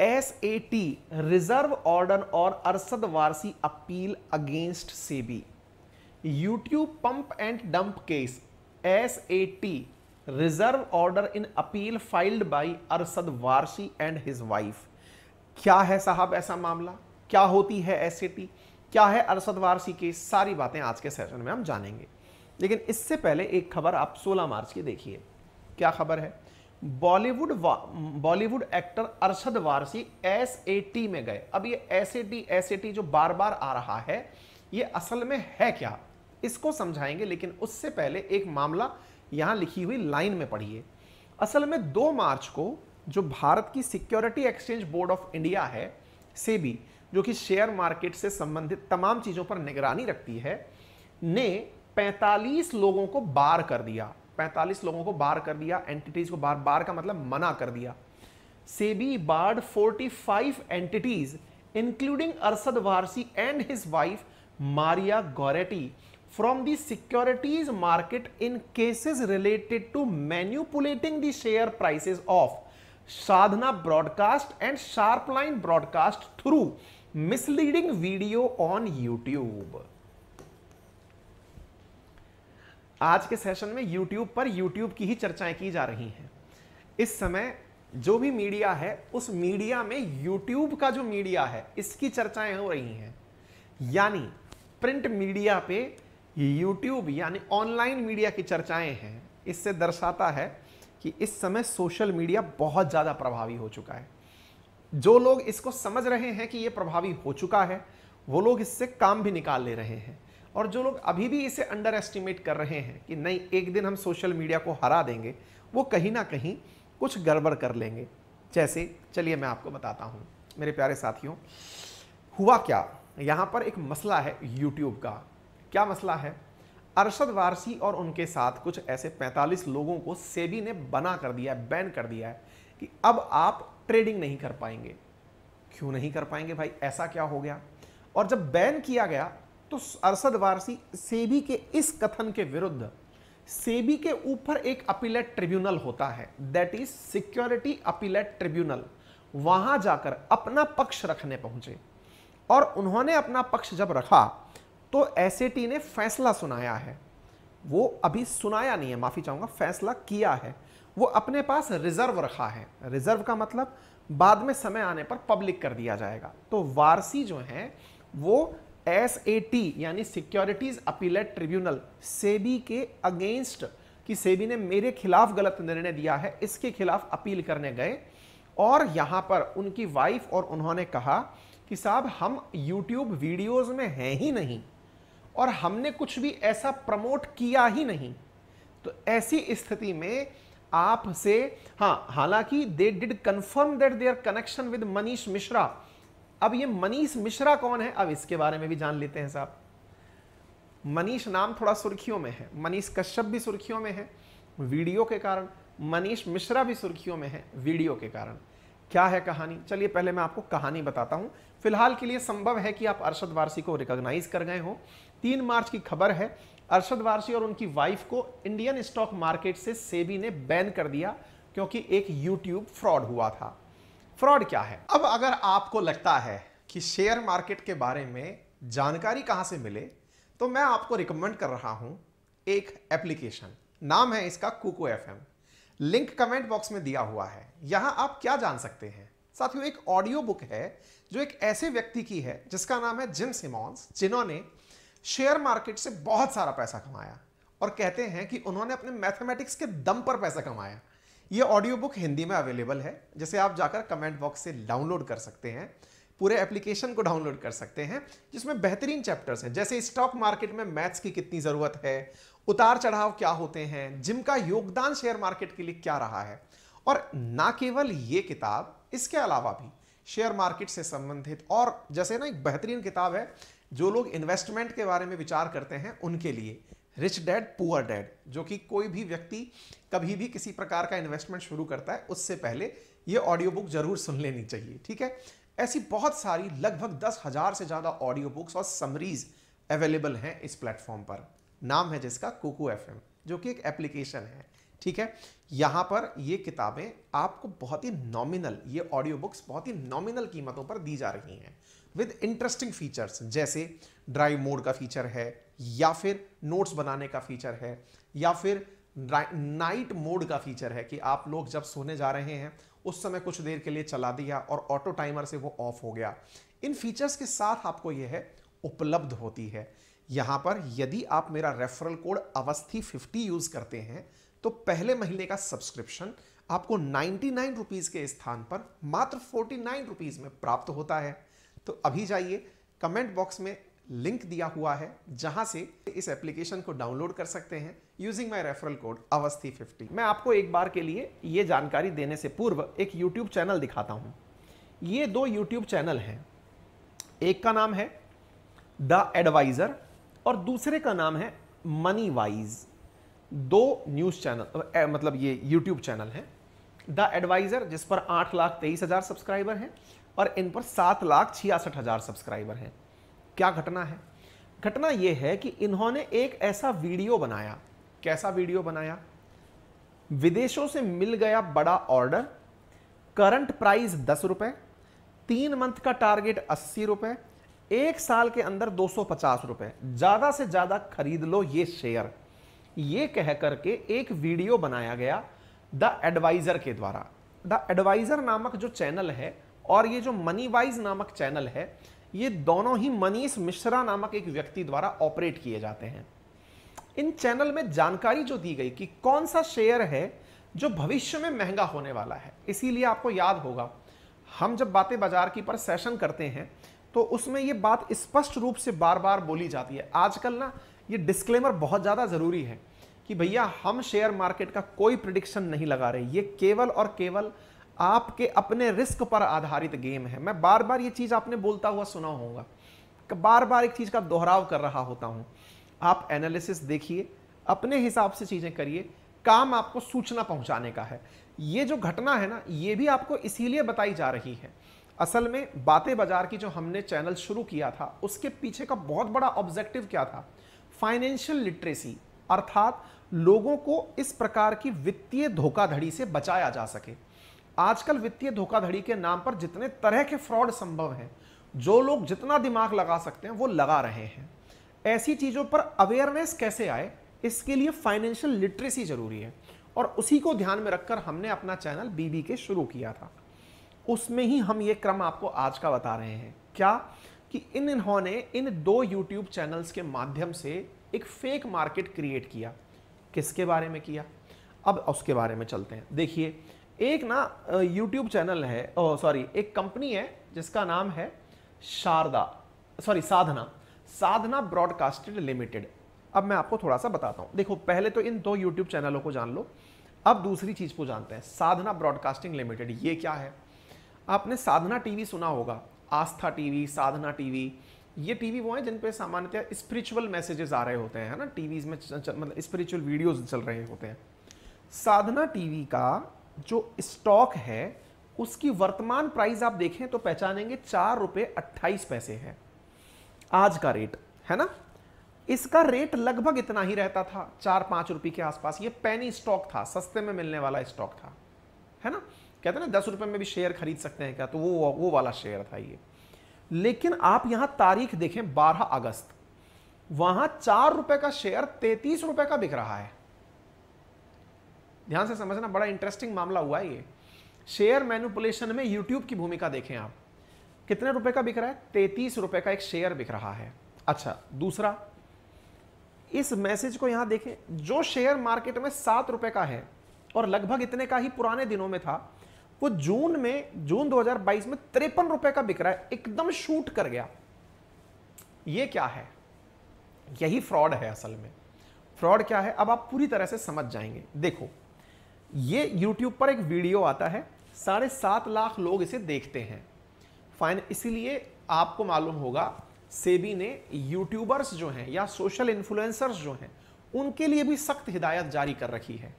SAT reserve order और Arshad Warsi appeal against SEBI. YouTube pump and dump case SAT reserve order in appeal filed by Arshad Warsi and his wife. क्या है साहब ऐसा मामला, क्या होती है SAT, क्या है अरशद वारसी केस, सारी बातें आज के सेशन में हम जानेंगे। लेकिन इससे पहले एक खबर आप 16 मार्च की देखिए। क्या खबर है? बॉलीवुड एक्टर अरशद वारसी SAT में गए। अब ये SAT जो बार बार आ रहा है ये असल में है क्या, इसको समझाएंगे। लेकिन उससे पहले एक मामला यहाँ लिखी हुई लाइन में पढ़िए। असल में 2 मार्च को जो भारत की security exchange board of India है सेबी, जो कि शेयर मार्केट से संबंधित तमाम चीज़ों पर निगरानी रखती है, ने 45 लोगों को बार कर दिया। 45 लोगों को बार कर दिया, एंटिटीज को बार का मतलब मना कर दिया। SEBI barred 45 entities including Arshad Warsi and his wife Maria Goretti from the securities market in cases related to manipulating the share prices of Sadhna broadcast and शार्पलाइन broadcast through misleading video on YouTube। आज के सेशन में YouTube पर YouTube की ही चर्चाएं की जा रही हैं। इस समय जो भी मीडिया है उस मीडिया में YouTube का जो मीडिया है इसकी चर्चाएं हो रही हैं। यानी प्रिंट मीडिया पे YouTube यानी ऑनलाइन मीडिया की चर्चाएं हैं। इससे दर्शाता है कि इस समय सोशल मीडिया बहुत ज़्यादा प्रभावी हो चुका है। जो लोग इसको समझ रहे हैं कि ये प्रभावी हो चुका है वो लोग इससे काम भी निकाल ले रहे हैं, और जो लोग अभी भी इसे अंडर एस्टिमेट कर रहे हैं कि नहीं एक दिन हम सोशल मीडिया को हरा देंगे, वो कहीं ना कहीं कुछ गड़बड़ कर लेंगे। जैसे चलिए मैं आपको बताता हूँ मेरे प्यारे साथियों, हुआ क्या। यहाँ पर एक मसला है YouTube का। क्या मसला है? अरशद वारसी और उनके साथ कुछ ऐसे 45 लोगों को सेबी ने बना कर दिया है, बैन कर दिया है कि अब आप ट्रेडिंग नहीं कर पाएंगे। क्यों नहीं कर पाएंगे भाई, ऐसा क्या हो गया? और जब बैन किया गया तो अरशद वारसी सेबी के इस कथन के विरुद्ध, सेबी के ऊपर एक अपीलेट ट्रिब्यूनल होता है, that is security appellate tribunal, वहां जाकर अपना पक्ष रखने पहुंचे। और उन्होंने अपना पक्ष जब रखा तो SAT ने फैसला सुनाया है। वो अभी सुनाया नहीं है, माफी चाहूंगा, फैसला किया है। वो अपने पास रिजर्व रखा है। रिजर्व का मतलब बाद में समय आने पर पब्लिक कर दिया जाएगा। तो वारसी जो है वो SAT यानी सिक्योरिटीज अपीलेट ट्रिब्यूनल सेबी के अगेंस्ट, कि सेबी ने मेरे खिलाफ गलत निर्णय दिया है, इसके खिलाफ अपील करने गए। और यहाँ पर उनकी वाइफ और उन्होंने कहा कि साहब हम YouTube वीडियोस में हैं ही नहीं और हमने कुछ भी ऐसा प्रमोट किया ही नहीं। तो ऐसी स्थिति में आपसे, हाँ, हालांकि they did confirm that their connection with Manish Mishra. अब ये मनीष मिश्रा कौन है, अब इसके बारे में भी जान लेते हैं साहब। मनीष नाम थोड़ा सुर्खियों में है, मनीष कश्यप भी सुर्खियों में है वीडियो के कारण, मनीष मिश्रा भी सुर्खियों में है वीडियो के कारण। क्या है कहानी? चलिए पहले मैं आपको कहानी बताता हूं। फिलहाल के लिए संभव है कि आप अरशद वारसी को रिकॉग्नाइज कर गए हो। 3 मार्च की खबर है, अरशद वारसी और उनकी वाइफ को इंडियन स्टॉक मार्केट से सेबी ने बैन कर दिया क्योंकि एक YouTube फ्रॉड हुआ था। फ्रॉड क्या है? अब अगर आपको लगता है कि शेयर मार्केट के बारे में जानकारी कहाँ से मिले, तो मैं आपको रिकमेंड कर रहा हूँ एक एप्लीकेशन, नाम है इसका Kuku FM। Link comment box में दिया हुआ है। यहाँ आप क्या जान सकते हैं साथियों, एक ऑडियो बुक है जो एक ऐसे व्यक्ति की है जिसका नाम है जिम सिमॉन्स, जिन्होंने शेयर मार्केट से बहुत सारा पैसा कमाया और कहते हैं कि उन्होंने अपने मैथमेटिक्स के दम पर पैसा कमाया। ये ऑडियो बुक हिंदी में अवेलेबल है, जिसे आप जाकर कमेंट बॉक्स से डाउनलोड कर सकते हैं, पूरे एप्लीकेशन को डाउनलोड कर सकते हैं, जिसमें बेहतरीन चैप्टर्स हैं। जैसे स्टॉक मार्केट में मैथ्स की कितनी ज़रूरत है, उतार चढ़ाव क्या होते हैं, जिम का योगदान शेयर मार्केट के लिए क्या रहा है। और ना केवल ये किताब, इसके अलावा भी शेयर मार्केट से संबंधित और जैसे ना एक बेहतरीन किताब है जो लोग इन्वेस्टमेंट के बारे में विचार करते हैं उनके लिए, रिच डैड पुअर डैड, जो कि कोई भी व्यक्ति कभी भी किसी प्रकार का इन्वेस्टमेंट शुरू करता है उससे पहले ये ऑडियो बुक जरूर सुन लेनी चाहिए। ठीक है, ऐसी बहुत सारी लगभग 10,000 से ज़्यादा ऑडियो बुक्स और समरीज अवेलेबल हैं इस प्लेटफॉर्म पर। नाम है जिसका कुकू FM, जो कि एक एप्लीकेशन है। ठीक है। यहाँ पर ये किताबें आपको बहुत ही नॉमिनल, ये ऑडियो बुक्स बहुत ही नॉमिनल कीमतों पर दी जा रही हैं विद इंटरेस्टिंग फीचर्स, जैसे ड्राइव मोड का फीचर है, या फिर नोट्स बनाने का फीचर है, या फिर नाइट मोड का फीचर है कि आप लोग जब सोने जा रहे हैं उस समय कुछ देर के लिए चला दिया और ऑटो टाइमर से वो ऑफ हो गया। इन फीचर्स के साथ आपको यह है उपलब्ध होती है। यहाँ पर यदि आप मेरा रेफरल कोड अवस्थी50 यूज़ करते हैं तो पहले महीने का सब्सक्रिप्शन आपको 99 रुपीज़ के स्थान पर मात्र 49 रुपीज़ में प्राप्त होता है। तो अभी जाइए, कमेंट बॉक्स में लिंक दिया हुआ है जहां से इस एप्लीकेशन को डाउनलोड कर सकते हैं यूजिंग माय रेफरल कोड अवस्थी50। मैं आपको एक बार के लिए ये जानकारी देने से पूर्व एक यूट्यूब चैनल दिखाता हूं। ये दो यूट्यूब चैनल हैं, एक का नाम है द एडवाइज़र और दूसरे का नाम है मनी वाइज। दो न्यूज़ चैनल, मतलब ये यूट्यूब चैनल है। द एडवाइज़र जिस पर 8,23,000 सब्सक्राइबर हैं और इन पर 7,66,000 सब्सक्राइबर हैं। क्या घटना है? घटना यह है कि इन्होंने एक ऐसा वीडियो बनाया, कैसा वीडियो बनाया? विदेशों से मिल गया बड़ा ऑर्डर, करंट प्राइस 10 रुपये, 3 मंथ का टारगेट 80 रुपये, 1 साल के अंदर 250 रुपये, ज़्यादा से ज़्यादा खरीद लो ये शेयर, ये कह करके एक वीडियो बनाया गया द एडवाइज़र के द्वारा। द एडवाइज़र नामक जो चैनल है और ये जो मनी वाइज नामक चैनल है, ये दोनों ही मनीष मिश्रा नामक एक व्यक्ति द्वारा ऑपरेट किए जाते हैं। इन चैनल में जानकारी जो दी गई कि कौन सा शेयर है जो भविष्य में महंगा होने वाला है। इसीलिए आपको याद होगा, हम जब बातें बाजार की पर सेशन करते हैं तो उसमें ये बात स्पष्ट रूप से बार बार बोली जाती है। आजकल ना ये डिस्क्लेमर बहुत ज़्यादा ज़रूरी है कि भैया हम शेयर मार्केट का कोई प्रिडिक्शन नहीं लगा रहे, ये केवल और केवल आपके अपने रिस्क पर आधारित गेम है। मैं बार बार ये चीज़ आपने बोलता हुआ सुना होगा, बार बार एक चीज़ का दोहराव कर रहा होता हूँ। आप एनालिसिस देखिए, अपने हिसाब से चीज़ें करिए, काम आपको सूचना पहुँचाने का है। ये जो घटना है ना, ये भी आपको इसीलिए बताई जा रही है। असल में बातें बाजार की जो हमने चैनल शुरू किया था उसके पीछे का बहुत बड़ा ऑब्जेक्टिव क्या था? फाइनेंशियल लिटरेसी, अर्थात लोगों को इस प्रकार की वित्तीय धोखाधड़ी से बचाया जा सके। आजकल वित्तीय धोखाधड़ी के नाम पर जितने तरह के फ्रॉड संभव हैं, जो लोग जितना दिमाग लगा सकते हैं वो लगा रहे हैं। ऐसी चीज़ों पर अवेयरनेस कैसे आए, इसके लिए फाइनेंशियल लिटरेसी ज़रूरी है और उसी को ध्यान में रखकर हमने अपना चैनल BBK शुरू किया था। उसमें ही हम ये क्रम आपको आज का बता रहे हैं। क्या कि इन्होंने इन दो यूट्यूब चैनल्स के माध्यम से एक फेक मार्केट क्रिएट किया। किसके बारे में किया, अब उसके बारे में चलते हैं। देखिए, एक ना यूट्यूब चैनल है, एक कंपनी है जिसका नाम है साधना ब्रॉडकास्टिंग लिमिटेड। अब मैं आपको थोड़ा सा बताता हूँ। देखो, पहले तो इन दो यूट्यूब चैनलों को जान लो, अब दूसरी चीज़ को जानते हैं। साधना ब्रॉडकास्टिंग लिमिटेड ये क्या है? आपने साधना टीवी सुना होगा, आस्था टीवी, साधना टीवी। ये टीवी वो हैं जिन पे सामान्यतः स्पिरिचुअल मैसेजेस आ रहे होते हैं, है ना, टीवीज़ में, मतलब स्पिरिचुअल वीडियोज़ चल रहे होते हैं। साधना टीवी का जो स्टॉक है उसकी वर्तमान प्राइस आप देखें तो पहचानेंगे 4 रुपये 28 पैसे है आज का रेट, है ना। इसका रेट लगभग इतना ही रहता था, 4-5 रुपये के आसपास। ये पैनी स्टॉक था, सस्ते में मिलने वाला स्टॉक था, है ना। कहते हैं ना 10 रुपये में भी शेयर खरीद सकते हैं क्या, तो वो वाला शेयर था ये। लेकिन आप यहाँ तारीख देखें 12 अगस्त, वहाँ 4 रुपये का शेयर 33 रुपये का बिक रहा है। ध्यान से समझना, बड़ा इंटरेस्टिंग मामला हुआ है ये। शेयर मैनिपुलेशन में यूट्यूब की भूमिका देखें आप, कितने रुपए का बिक रहा है? 33 रुपए का एक शेयर बिक रहा है। अच्छा, दूसरा इस मैसेज को यहां देखें, जो शेयर मार्केट में 7 रुपए का है और लगभग इतने का ही पुराने दिनों में था, वो जून 2022 में 53 रुपए का बिक रहा है, एकदम शूट कर गया। ये क्या है? यही फ्रॉड है। असल में फ्रॉड क्या है अब आप पूरी तरह से समझ जाएंगे। देखो, ये YouTube पर एक वीडियो आता है, 7.5 लाख लोग इसे देखते हैं। फाइन, इसीलिए आपको मालूम होगा सेबी ने यूट्यूबर्स जो हैं या सोशल इन्फ्लुएंसर्स जो हैं उनके लिए भी सख्त हिदायत जारी कर रखी है।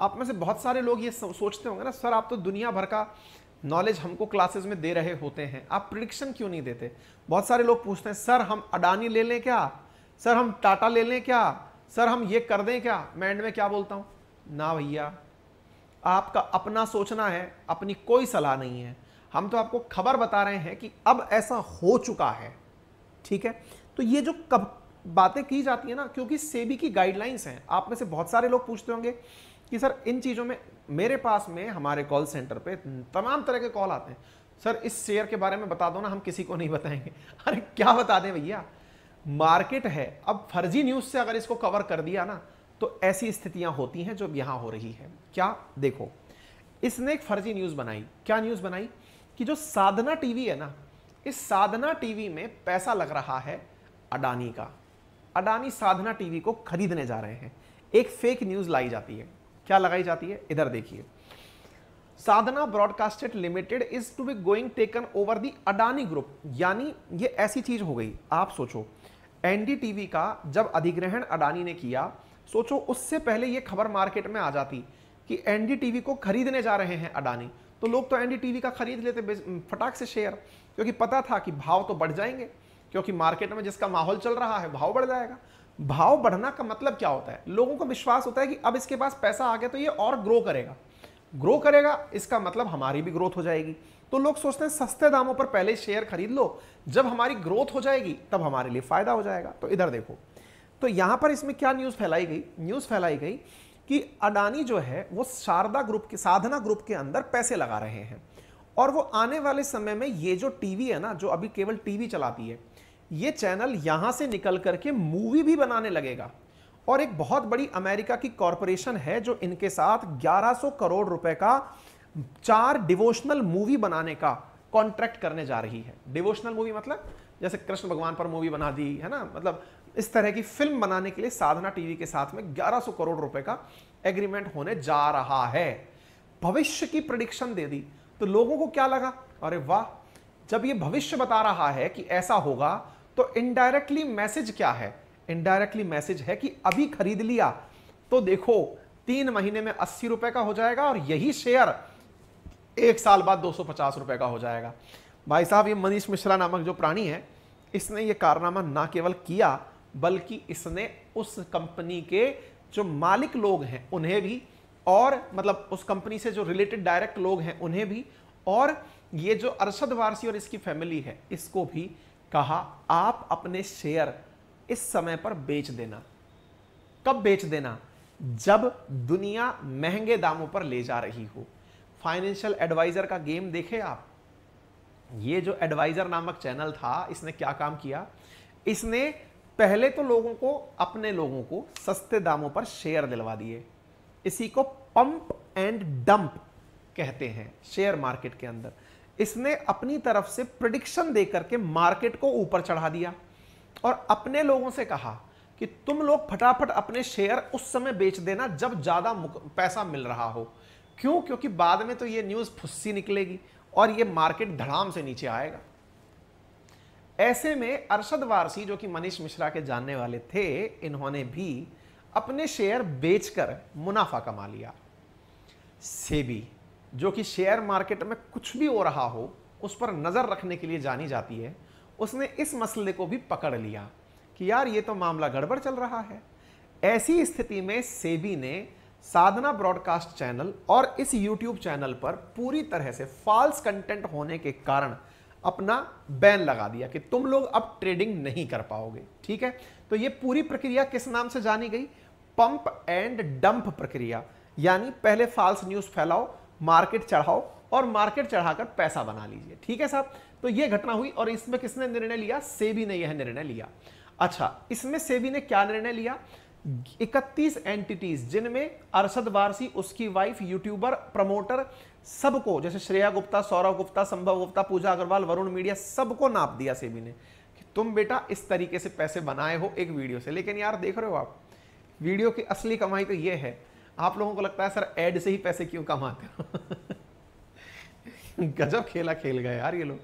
आप में से बहुत सारे लोग ये सोचते होंगे ना, सर आप तो दुनिया भर का नॉलेज हमको क्लासेस में दे रहे होते हैं, आप प्रिडिक्शन क्यों नहीं देते? बहुत सारे लोग पूछते हैं, सर हम अडानी ले लें क्या, सर हम टाटा ले लें क्या, सर हम ये कर दें क्या। मैं एंड में क्या बोलता हूँ, ना भैया, आपका अपना सोचना है, अपनी कोई सलाह नहीं है। हम तो आपको खबर बता रहे हैं कि अब ऐसा हो चुका है, ठीक है। तो ये जो कब बातें की जाती है ना, क्योंकि सेबी की गाइडलाइंस हैं। आप में से बहुत सारे लोग पूछते होंगे कि सर इन चीज़ों में मेरे पास में हमारे कॉल सेंटर पे तमाम तरह के कॉल आते हैं, सर इस शेयर के बारे में बता दो ना, हम किसी को नहीं बताएंगे। अरे क्या बता दें भैया, मार्केट है। अब फर्जी न्यूज़ से अगर इसको कवर कर दिया ना तो ऐसी स्थितियां होती हैं जो यहाँ हो रही है। क्या देखो, इसने एक फर्जी न्यूज़ बनाई। क्या न्यूज़ बनाई कि जो साधना टीवी है ना, इस साधना टीवी में पैसा लग रहा है अडानी का। अडानी साधना टीवी को खरीदने जा रहे हैं। एक फेक न्यूज़ लाई जाती है। क्या लगाई जाती है? इधर देखिए, Sadhna broadcasted limited is to be going taken over the Adani group. यानी ये ऐसी चीज हो गई, आप सोचो एनडीटीवी का जब अधिग्रहण अडानी ने किया, सोचो उससे पहले ये खबर मार्केट में आ जाती कि एनडीटीवी को खरीदने जा रहे हैं अडानी, तो लोग तो एनडीटीवी का खरीद लेते फटाक से शेयर, क्योंकि पता था कि भाव तो बढ़ जाएंगे, क्योंकि मार्केट में जिसका माहौल चल रहा है भाव बढ़ जाएगा। भाव बढ़ना का मतलब क्या होता है? लोगों को विश्वास होता है कि अब इसके पास पैसा आ गया तो ये और ग्रो करेगा, ग्रो करेगा, इसका मतलब हमारी भी ग्रोथ हो जाएगी। तो लोग सोचते हैं सस्ते दामों पर पहले शेयर खरीद लो, जब हमारी ग्रोथ हो जाएगी तब हमारे लिए फायदा हो जाएगा। तो इधर देखो, तो यहाँ पर इसमें क्या न्यूज़ फैलाई गई? न्यूज़ फैलाई गई कि अडानी जो है वो शारदा ग्रुप के, साधना ग्रुप के अंदर पैसे लगा रहे हैं, और वो आने वाले समय में ये जो टीवी है ना, जो अभी केवल टीवी चलाती है, ये चैनल यहाँ से निकल करके मूवी भी बनाने लगेगा। और एक बहुत बड़ी अमेरिका की कॉरपोरेशन है जो इनके साथ 1100 करोड़ रुपए का 4 डिवोशनल मूवी बनाने का कॉन्ट्रैक्ट करने जा रही है। डिवोशनल मूवी मतलब जैसे कृष्ण भगवान पर मूवी बना दी है ना, मतलब इस तरह की फिल्म बनाने के लिए साधना टीवी के साथ में 1100 करोड़ रुपए का एग्रीमेंट होने जा रहा है। भविष्य की प्रेडिक्शन दे दी, तो लोगों को क्या लगा? अरे वाह, जब ये भविष्य बता रहा है कि ऐसा होगा, तो इनडायरेक्टली मैसेज क्या है? इनडायरेक्टली मैसेज है कि अभी खरीद लिया तो देखो 3 महीने में 80 रुपए का हो जाएगा, और यही शेयर 1 साल बाद 250 रुपए का हो जाएगा। भाई साहब, ये मनीष मिश्रा नामक जो प्राणी है, इसने ये कारनामा ना केवल किया, बल्कि इसने उस कंपनी के जो मालिक लोग हैं उन्हें भी, और मतलब उस कंपनी से जो रिलेटेड डायरेक्ट लोग हैं उन्हें भी, और ये जो अरशद वारसी और इसकी फैमिली है इसको भी कहा आप अपने शेयर इस समय पर बेच देना। कब बेच देना? जब दुनिया महंगे दामों पर ले जा रही हो। फाइनेंशियल एडवाइजर का गेम देखे आप, ये जो एडवाइजर नामक चैनल था, इसने क्या काम किया? इसने पहले तो लोगों को, अपने लोगों को सस्ते दामों पर शेयर दिलवा दिए। इसी को पंप एंड डंप कहते हैं शेयर मार्केट के अंदर। इसने अपनी तरफ से प्रेडिक्शन देकर के मार्केट को ऊपर चढ़ा दिया, और अपने लोगों से कहा कि तुम लोग फटाफट अपने शेयर उस समय बेच देना जब ज़्यादा पैसा मिल रहा हो। क्यों? क्योंकि बाद में तो ये न्यूज़ फुस्सी निकलेगी और ये मार्केट धड़ाम से नीचे आएगा। ऐसे में अरशद वारसी, जो कि मनीष मिश्रा के जानने वाले थे, इन्होंने भी अपने शेयर बेचकर मुनाफा कमा लिया। सेबी, जो कि शेयर मार्केट में कुछ भी हो रहा हो उस पर नज़र रखने के लिए जानी जाती है, उसने इस मसले को भी पकड़ लिया कि यार ये तो मामला गड़बड़ चल रहा है। ऐसी स्थिति में सेबी ने साधना ब्रॉडकास्ट चैनल और इस YouTube चैनल पर पूरी तरह से फॉल्स कंटेंट होने के कारण अपना बैन लगा दिया कि तुम लोग अब ट्रेडिंग नहीं कर पाओगे, ठीक है। तो ये पूरी प्रक्रिया किस नाम से जानी गई? पंप एंड डंप प्रक्रिया। यानी पहले फॉल्स न्यूज़ फैलाओ, मार्केट चढ़ाओ, और मार्केट चढ़ाकर पैसा बना लीजिए, ठीक है साहब। तो ये घटना हुई, और इसमें किसने निर्णय लिया? सेबी ने यह निर्णय लिया। अच्छा, इसमें सेबी ने क्या निर्णय लिया? 31 एंटिटीज, जिनमें अरशद वारसी, उसकी वाइफ, यूट्यूबर, प्रमोटर, सबको, जैसे श्रेया गुप्ता, सौरभ गुप्ता, संभव गुप्ता, पूजा अग्रवाल, वरुण मीडिया, सबको नाप दिया सेबी ने कि तुम बेटा इस तरीके से पैसे बनाए हो एक वीडियो से। लेकिन यार देख रहे हो आप, वीडियो की असली कमाई तो ये है। आप लोगों को लगता है सर एड से ही पैसे क्यों कमाते हो? गजब खेला खेल गए यार ये लोग।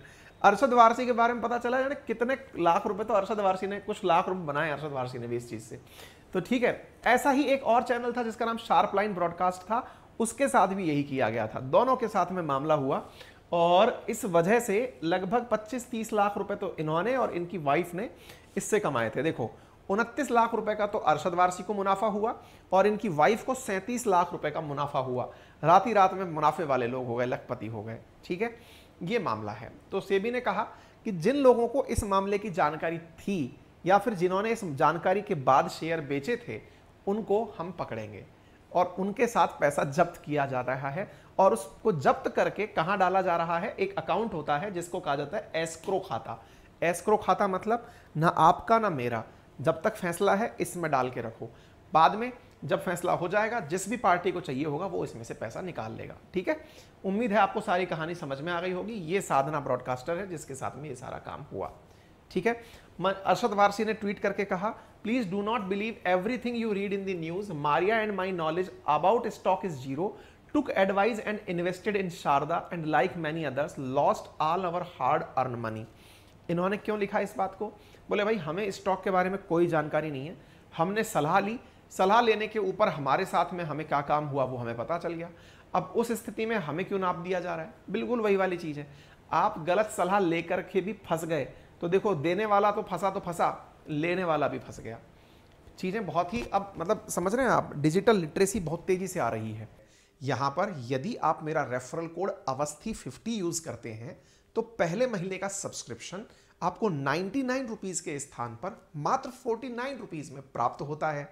अरशद वारसी के बारे में पता चला यार कितने लाख रुपए तो अरशद वारसी ने, कुछ लाख रुपए बनाए अरशद वारसी ने भी इस चीज़ से, तो ठीक है। ऐसा ही एक और चैनल था जिसका नाम शार्प लाइन ब्रॉडकास्ट था, उसके साथ भी यही किया गया था। दोनों के साथ में मामला हुआ, और इस वजह से लगभग 25-30 लाख रुपए तो इन्होंने और इनकी वाइफ ने इससे कमाए थे। देखो, 29 लाख रुपए का तो अरशद वारसी को मुनाफा हुआ और इनकी वाइफ को 37 लाख रुपए का मुनाफा हुआ। रात ही रात में मुनाफे वाले लोग हो गए, लखपति हो गए। ठीक है, ये मामला है। तो सेबी ने कहा कि जिन लोगों को इस मामले की जानकारी थी या फिर जिन्होंने इस जानकारी के बाद शेयर बेचे थे उनको हम पकड़ेंगे और उनके साथ पैसा जब्त किया जा रहा है और उसको जब्त करके कहाँ डाला जा रहा है। एक अकाउंट होता है जिसको कहा जाता है एस्क्रो खाता। एस्क्रो खाता मतलब ना आपका ना मेरा, जब तक फैसला है इसमें डाल के रखो, बाद में जब फैसला हो जाएगा जिस भी पार्टी को चाहिए होगा वो इसमें से पैसा निकाल लेगा। ठीक है, उम्मीद है आपको सारी कहानी समझ में आ गई होगी। ये साधना ब्रॉडकास्टर है जिसके साथ में ये सारा काम हुआ। ठीक है, अरशद वारसी ने ट्वीट करके कहा, please do not believe everything you read in the news. Maria and my knowledge about stock is zero, took advice and invested in Sharda and like many others lost all our hard earned money। इन्होंने क्यों लिखा इस बात को? बोले भाई हमें stock के बारे में कोई जानकारी नहीं है, हमने सलाह ली, सलाह लेने के ऊपर हमारे साथ में हमें क्या काम हुआ वो हमें पता चल गया। अब उस स्थिति में हमें क्यों नाप दिया जा रहा है? बिल्कुल वही वाली चीज़ है, आप गलत सलाह लेकर के भी फंस गए। तो देखो देने वाला तो फंसा लेने वाला भी फंस गया। चीज़ें बहुत ही अब मतलब समझ रहे हैं आप, डिजिटल लिटरेसी बहुत तेज़ी से आ रही है। यहाँ पर यदि आप मेरा रेफरल कोड अवस्थी 50 यूज़ करते हैं तो पहले महीने का सब्सक्रिप्शन आपको 99 रुपीज़ के स्थान पर मात्र 49 रुपीज़ में प्राप्त होता है।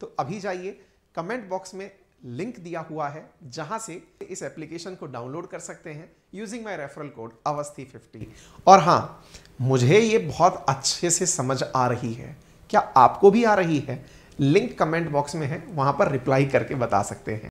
तो अभी जाइए, कमेंट बॉक्स में लिंक दिया हुआ है जहाँ से इस एप्लीकेशन को डाउनलोड कर सकते हैं using my referral code Awasthi 50। और हाँ, मुझे ये बहुत अच्छे से समझ आ रही है, क्या आपको भी आ रही है? लिंक कमेंट बॉक्स में है, वहाँ पर रिप्लाई करके बता सकते हैं।